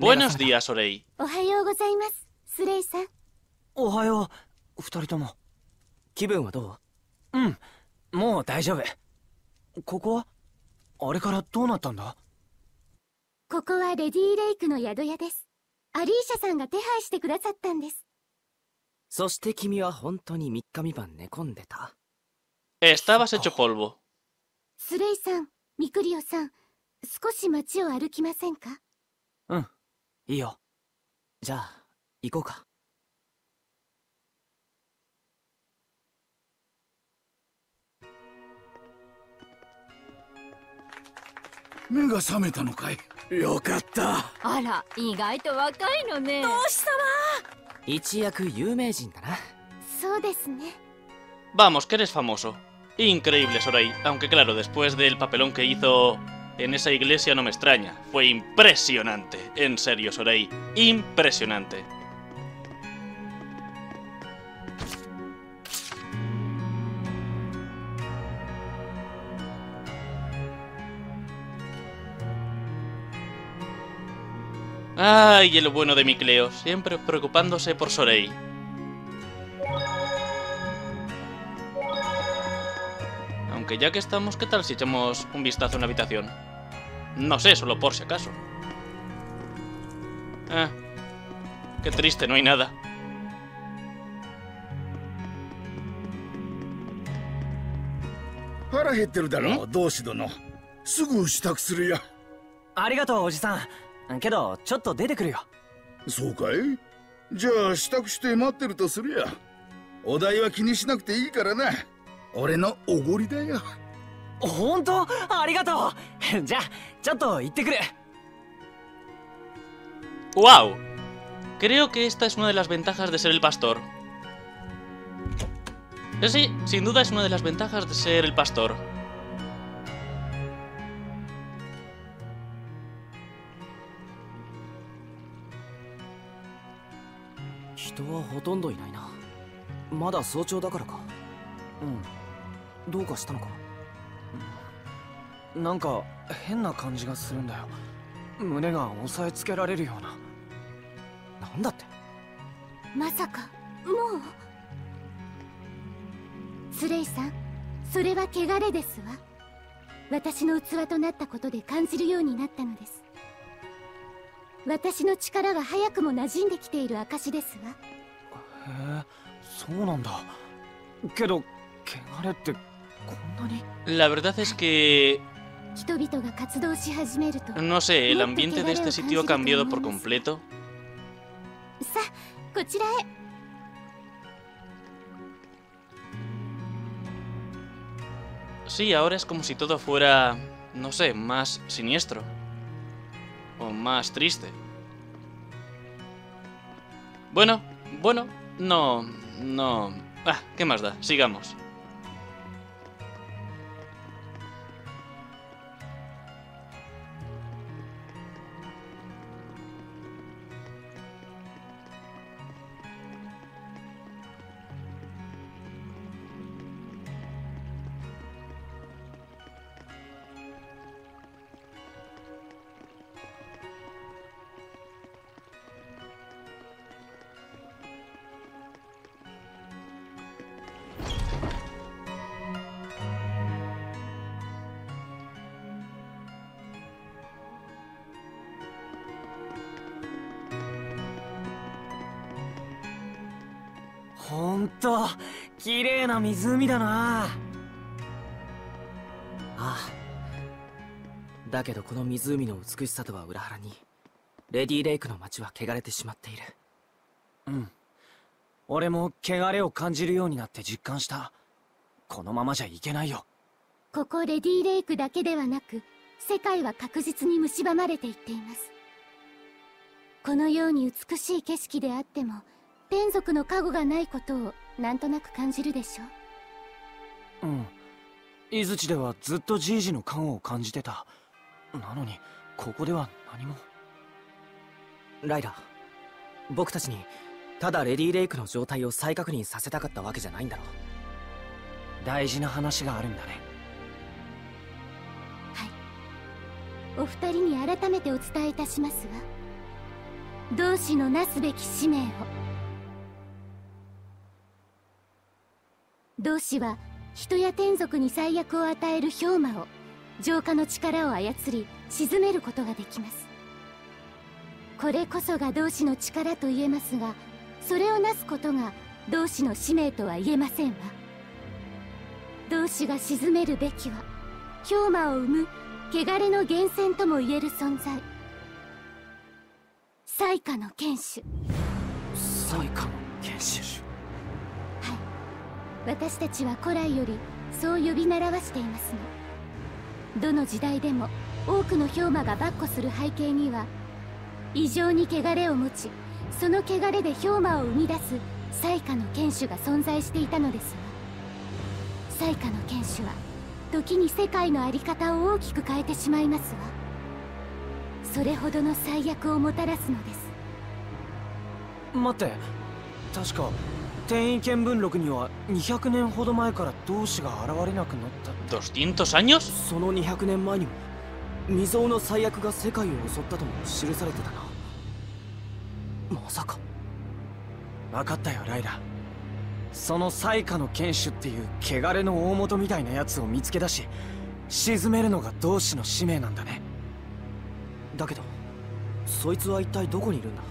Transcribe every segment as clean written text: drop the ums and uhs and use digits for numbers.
Buenos días, Sorey. Estabas hecho polvo. Sorey-san, Mikleo-san, vamos, que eres famoso. Increíble, Sorey. Aunque claro, después del papelón que hizo en esa iglesia no me extraña. Fue impresionante. En serio, Sorey. Impresionante. Ay, el bueno de Mikleo. Siempre preocupándose por Sorey. Aunque ya que estamos, ¿qué tal si echamos un vistazo en la habitación? No sé, solo por si acaso. Ah, qué triste, no hay nada. ¡Wow! Creo que esta es una de las ventajas de ser el pastor. Sí, sin duda es una de las ventajas de ser el pastor. La verdad es que no sé, el ambiente de este sitio ha cambiado por completo. Sí, ahora es como si todo fuera, no sé, más siniestro. O más triste. Bueno, no. Ah, ¿qué más da? Sigamos. Lailah, 同志のなすべき使命を。同志は人や天族に災厄を与える氷魔を、浄化の力を操り鎮めることができます。これこそが同志の力と言えますが、それをなすことが同志の使命とは言えませんわ。同志が鎮めるべきは、氷魔を生む穢れの源泉とも言える存在、災禍の剣手。災禍の剣手。はい、私たちは古来よりそう呼び習わしていますが、どの時代でも多くの氷魔が跋扈する背景には、異常に穢れを持ち、その穢れで氷魔を生み出す災禍の剣手が存在していたのですが、災禍の剣手は時に世界の在り方を大きく変えてしまいますわ。それほどの災厄をもたらすのです。待って、確か天意見聞録には200年ほど前から同志が現れなくなった200年。その200年前にも未曾有の災厄が世界を襲ったとも記されてたな。まさか。分かったよライラ、その災禍の剣手っていう穢れの大元みたいなやつを見つけ出し沈めるのが同志の使命なんだね。だけどそいつは一体どこにいるんだ。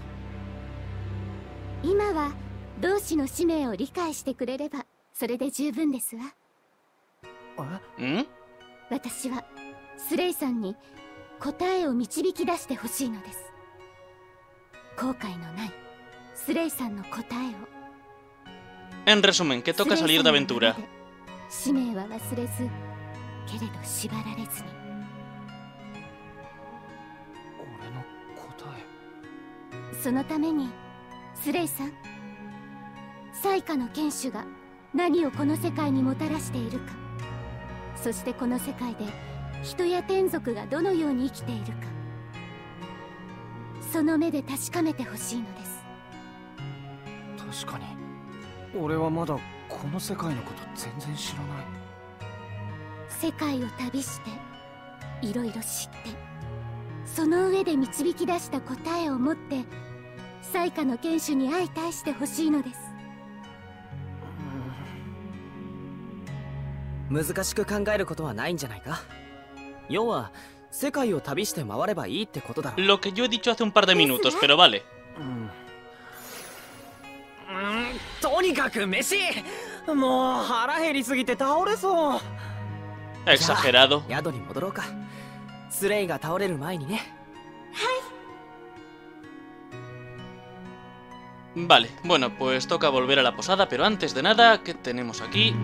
今は同志の使命を理解してくれればそれで十分ですわ。え？私はスレイさんに答えを導き出してほしいのです。後悔のないスレイさんの答えを。En resumen, que toca salir de aventura. Claro.俺はまだこの世界のこと全然知らない。世界を旅していろいろ知って、その上で導き出した答えを持って災禍の剣手に相対してほしいのです。難しく考えることはないんじゃないか。要は世界を旅して回ればいいってことだ。Lo que yo he dicho hace un par de minutos, pero vale。とにかく飯、もう腹減りすぎて倒れそう。エクサフェラド。宿に戻ろうか。スレイが倒れる前にね。はい。Vale, bueno, pues toca volver a la posada, pero antes de nada, ¿qué tenemos aquí?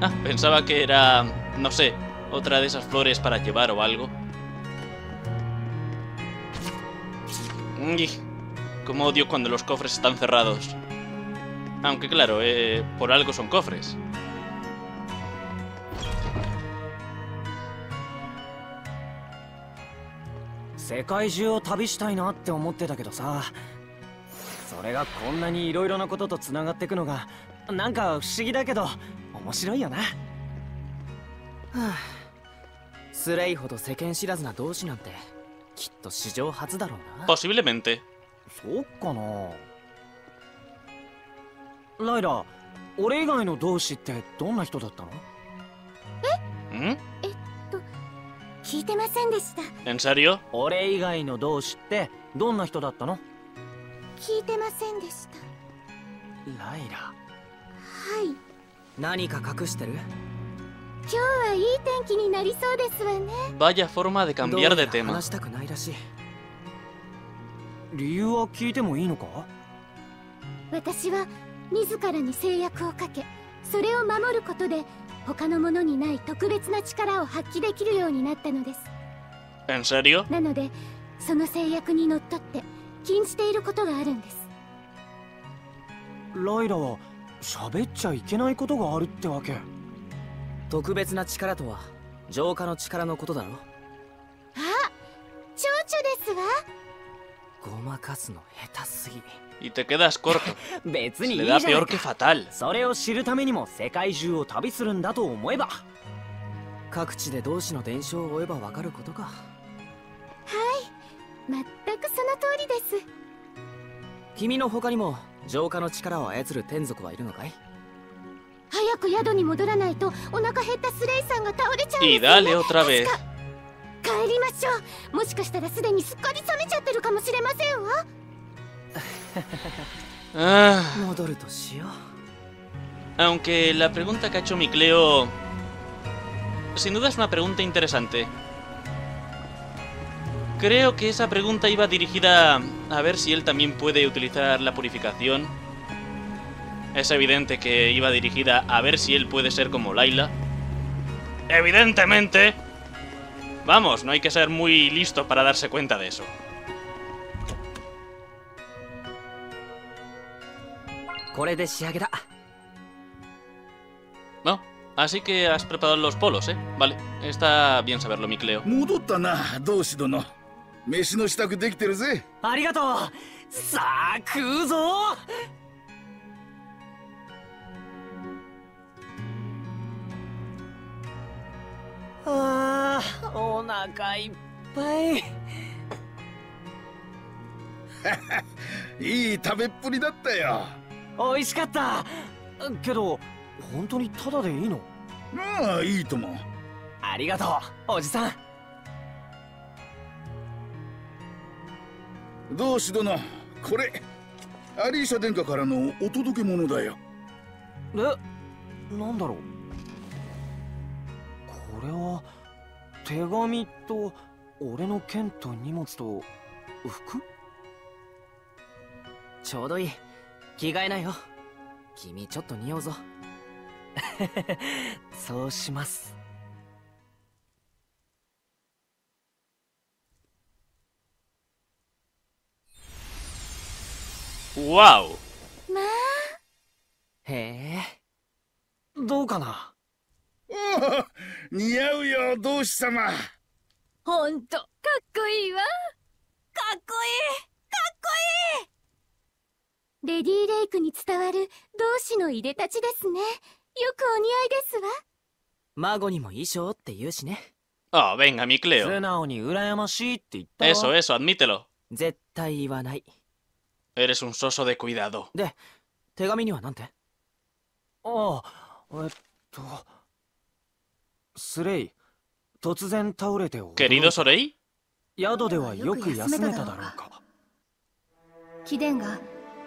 Ah, pensaba que era, no sé, otra de esas flores para llevar o algo. Como odio cuando los cofres están cerrados.Aunque claro, por algo son cofres. Posiblemente.ライラ、俺以外の同志ってどんな人だったの？聞いてませんでした。En serio？俺以外の同志ってどんな人だったの？聞いてませんでした。ライラ。はい。何か隠してる？今日はいい天気になりそうですわね。Vaya forma de cambiar de tema。話したくないらしい。理由は聞いてもいいのか？私は。自らに制約をかけ、それを守ることで他のものにない特別な力を発揮できるようになったのです。En serio? なので、その制約にのっとって禁じていることがあるんです。ライラは喋っちゃいけないことがあるってわけ。特別な力とは浄化の力のことだろ。あ、蝶々ですわ。ごまかすの下手すぎ。Y te quedas corto. Le da peor que fatal. 君の他にも浄化の力を操る天族はいるのかい？早く宿に戻らないとお腹減ったスレイさんが倒れちゃうんですよ。帰りましょう。もしかしたらすでにすっかり冷めちゃってるかもしれませんわ。戻るとしよう。Aunque la pregunta que ha hecho Mikleo sin duda es una pregunta interesante. Creo que esa pregunta iba dirigida a ver si él también puede utilizar la purificación. Es evidente que iba dirigida a ver si él puede ser como Lailah. Evidentemente. Vamos, no hay que ser muy listo para darse cuenta de eso. これで仕上げだ。No, así que has preparado los polos, ¿eh? Vale, está bien saberlo, Mikleo. ¡Mudo! 本当にタダでいいの？まあいいとも。ありがとう、おじさん。どうし殿、これアリーシャ殿下からのお届け物だよ。え、なんだろう。これは手紙と俺の剣と荷物と服？ちょうどいい。着替えなよ。君ちょっと匂うぞ。 そうします。わお。まあ。へえ。どうかな。おお、似合うよ、同志様。ほんと、かっこいいわ。かっこいい。かっこいい。レディーレイクに伝わる同志のいでたちですね。 よくお似合いですわ。孫にも衣装って言うしね。あ、venga Mikleo。素直に羨ましいって言ったよ。eso eso admítelo。絶対言わない。eres un soso de cuidado。で、手紙にはなんて？あ、スレイ、突然倒れてお。querido Sorey。宿ではよく休めただろうか。貴殿が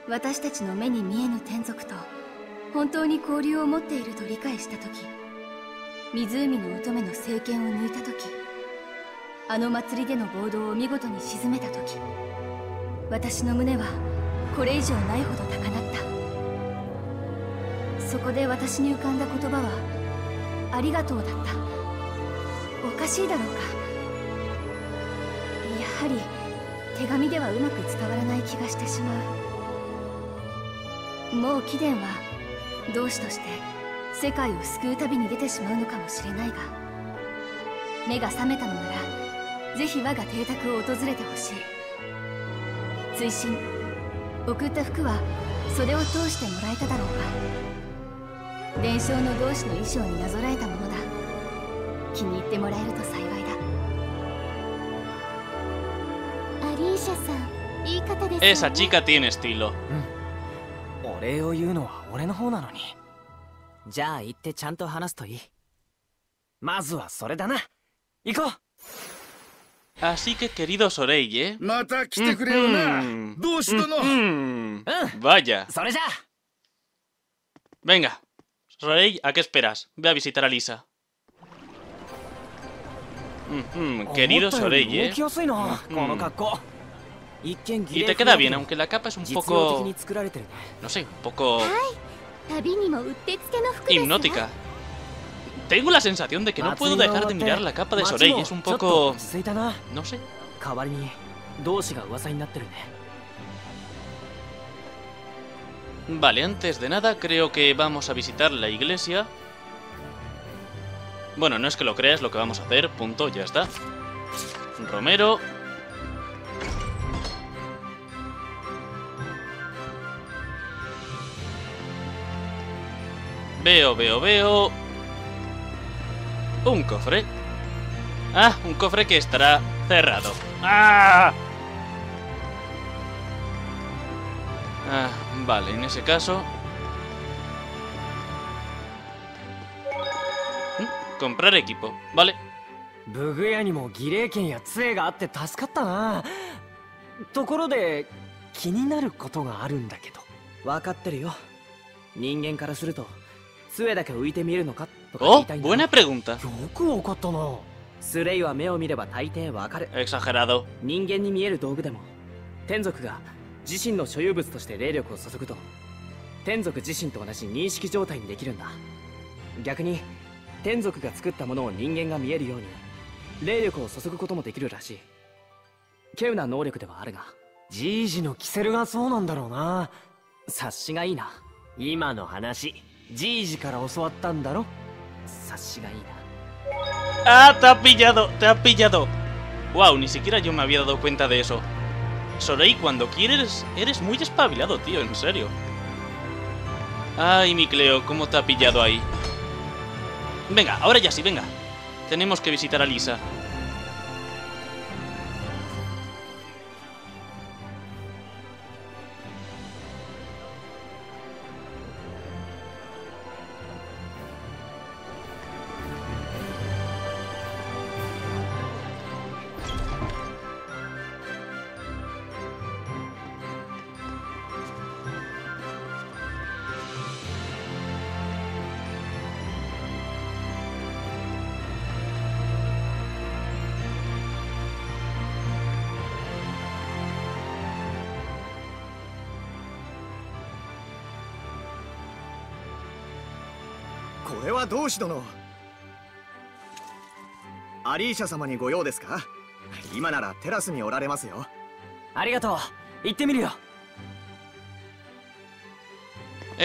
私たちの目に見えぬ天族と 本当に交流を持っていると理解したとき、湖の乙女の聖剣を抜いたとき、あの祭りでの暴動を見事に沈めたとき、私の胸はこれ以上ないほど高鳴った。そこで私に浮かんだ言葉は「ありがとう」だった。おかしいだろうか。やはり手紙ではうまく伝わらない気がしてしまう。もう貴殿は 同志として世界を救う旅に出てしまうのかもしれないが、目が覚めたのならぜひ我が邸宅を訪れてほしい。追伸、送った服は袖を通してもらえただろうか。伝承の同志の衣装になぞらえたものだ。気に入ってもらえると幸いだ。アリーシャさん、いい方です。esa chica tiene estilo。 お礼を言うのは俺の方なのに。じゃあ行ってちゃんと話すといい。まずはそれだな。行こう。Así que querido Sorey, ¿eh? また来てくれよな。どうしたの？Vaya。それじゃ。Venga, Sorey, ¿a qué esperas? Ve a visitar a Lisa. Querido Sorey, ¿eh? この格好。 Y te queda bien, aunque la capa es un poco... no sé, un poco... hipnótica. Tengo la sensación de que no puedo dejar de mirar la capa de Sorey. Es un poco... no sé. Vale, antes de nada creo que vamos a visitar la iglesia. Bueno, no es que lo creas, lo que vamos a hacer, punto, ya está. Romero... Veo un cofre. Ah, un cofre que estará cerrado. ¡Ah! Ah, vale, en ese caso... comprar equipo, vale. Oh, buena pregunta. Exagerado. Ah, te ha pillado, te ha pillado. Wow, ni siquiera yo me había dado cuenta de eso. Sorey, cuando quieres, eres muy espabilado, tío, en serio. Ay, Mikleo, cómo te ha pillado ahí. Venga, ahora ya sí, venga. Tenemos que visitar a Alisha.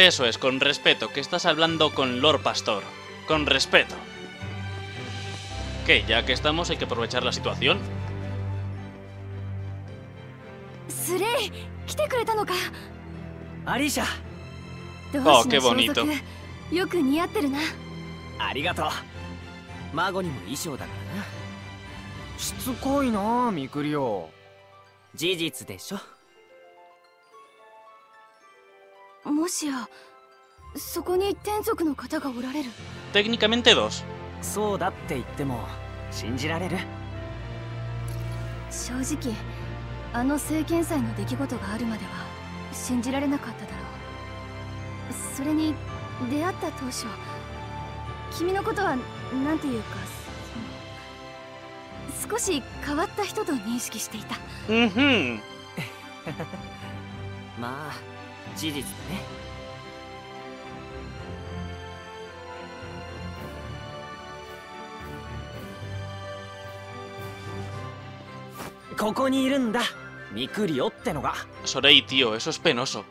Eso es, con respeto, que estás hablando con Lord Pastor. Con respeto. Que ya que estamos hay que aprovechar la situación. Oh, qué bonito. Técnicamente dos. Sorey, tío, eso es penoso.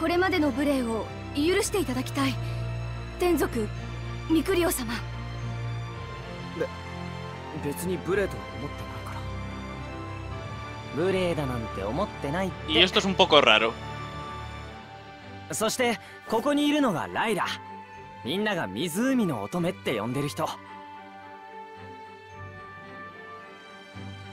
Y esto es un poco raro. ¿Perdona? Alisha, Teo. Creo que no. No.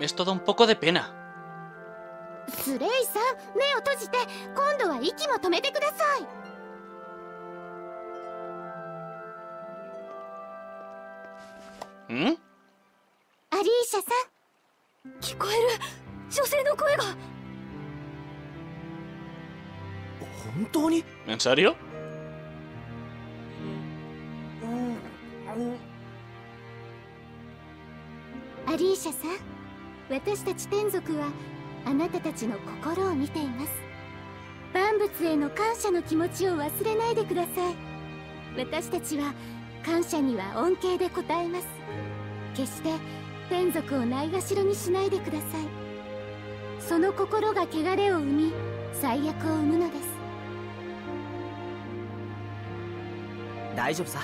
Es todo un poco de pena. スレイさん、目を閉じて、今度は息も止めてください。ん？アリーシャさん、聞こえる女性の声が。本当に？¿En serio? アリーシャさん、私たち天族はあなたたちの心を見ています。万物への感謝の気持ちを忘れないでください。私たちは感謝には恩恵で応えます。決して天族をないがしろにしないでください。その心が汚れを生み、最悪を生むのです。大丈夫さ、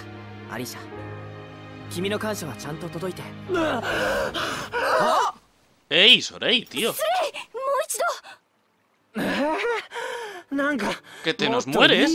アリシャ。君の感謝はちゃんと届いて。あっ！¡Ey, Sorey, tío! ¡Que te nos mueres!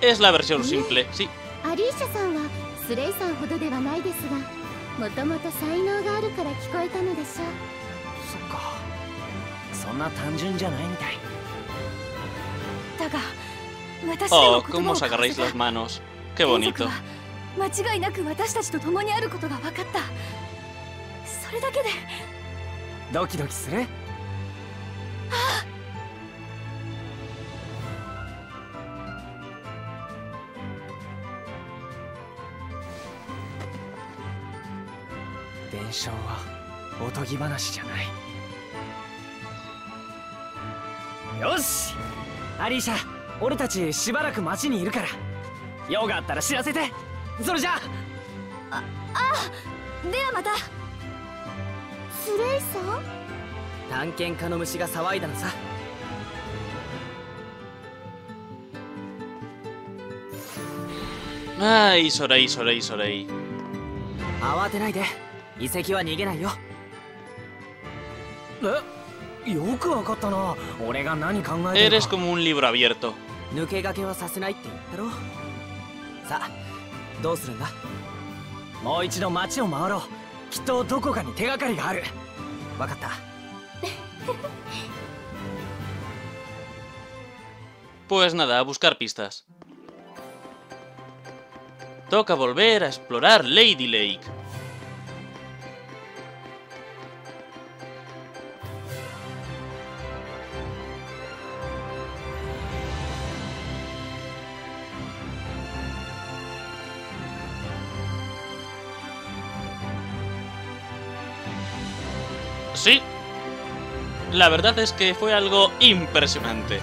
Es la versión simple, sí. Oh, cómo os agarráis las manos. Qué bonito. Ay, Sorey, Sorey, Sorey. 遺跡は逃げないよ。え、よくわかったな。俺が何考えてるか。Eres como un libro abierto。抜け駆けはさせないって言ったろ。さあ、どうするんだ？もう一度街を回ろう。きっとどこかに手がかりがある。わかった。Pues nada, a buscar pistas. Toca volver a explorar Lady Lake. Sí, la verdad es que fue algo impresionante.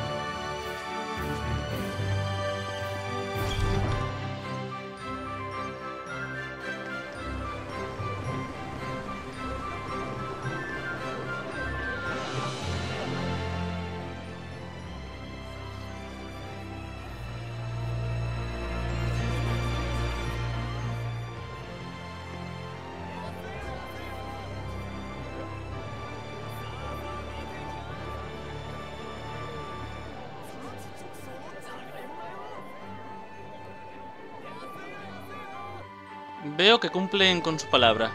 Veo que cumplen con su palabra.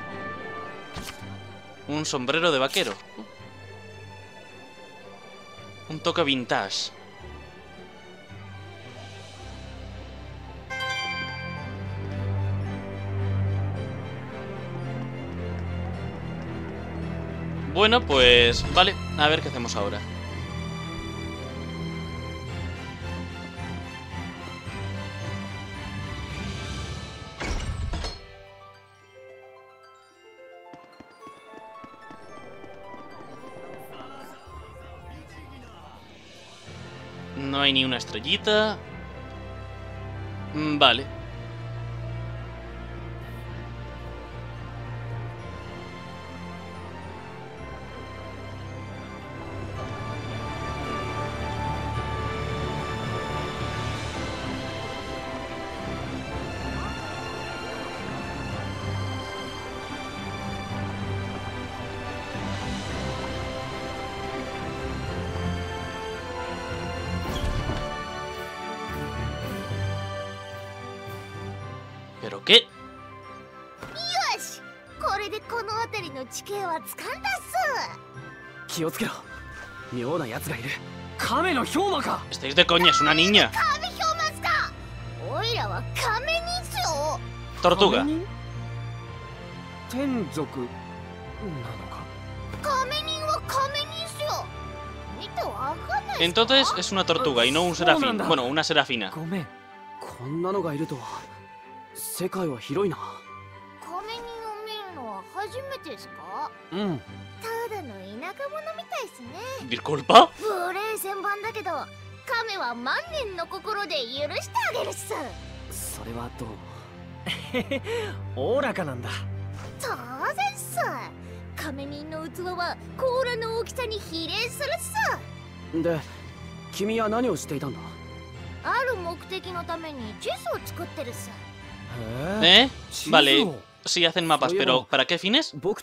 Un sombrero de vaquero. Un toque vintage. Bueno, pues vale, a ver qué hacemos ahora. No hay ni una estrellita. Vale. ¿Pero qué? ¿Estáis de coña? Es una niña. Tortuga. Entonces es una tortuga y no un serafín. Bueno, una serafina. ¿Disculpa? Vale, sí hacen mapas, pero ¿para qué fines? Bueno,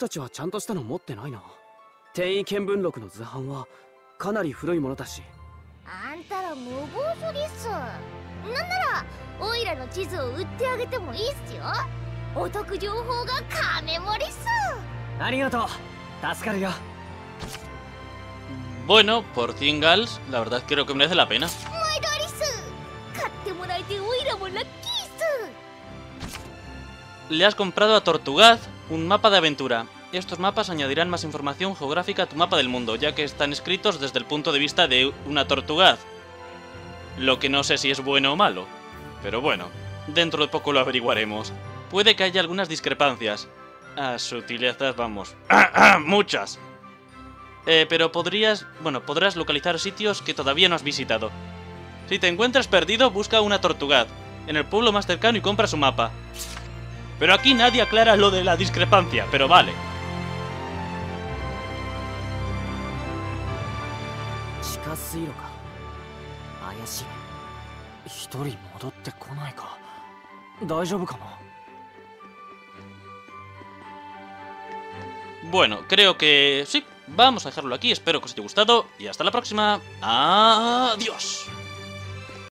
por 100 gals, la verdad creo que merece la pena. Le has comprado a Tortugaz un mapa de aventura. Estos mapas añadirán más información geográfica a tu mapa del mundo, ya que están escritos desde el punto de vista de una tortugaz. Lo que no sé si es bueno o malo, pero bueno, dentro de poco lo averiguaremos. Puede que haya algunas discrepancias. Ah, sutilezas, vamos. Muchas. Pero podrás localizar sitios que todavía no has visitado. Si te encuentras perdido, busca una tortugaz en el pueblo más cercano y compra su mapa. Pero aquí nadie aclara lo de la discrepancia, pero vale. Bueno, creo que sí. Vamos a dejarlo aquí. Espero que os haya gustado y hasta la próxima. Adiós.